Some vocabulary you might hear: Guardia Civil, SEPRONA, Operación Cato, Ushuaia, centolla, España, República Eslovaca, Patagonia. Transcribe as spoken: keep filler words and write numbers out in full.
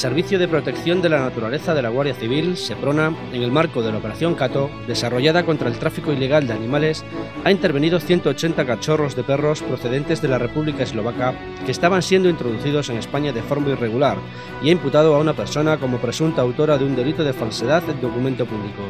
Servicio de Protección de la Naturaleza de la Guardia Civil, SEPRONA, en el marco de la Operación Cato, desarrollada contra el tráfico ilegal de animales, ha intervenido ciento ochenta cachorros de perros procedentes de la República Eslovaca que estaban siendo introducidos en España de forma irregular y ha imputado a una persona como presunta autora de un delito de falsedad en documento público.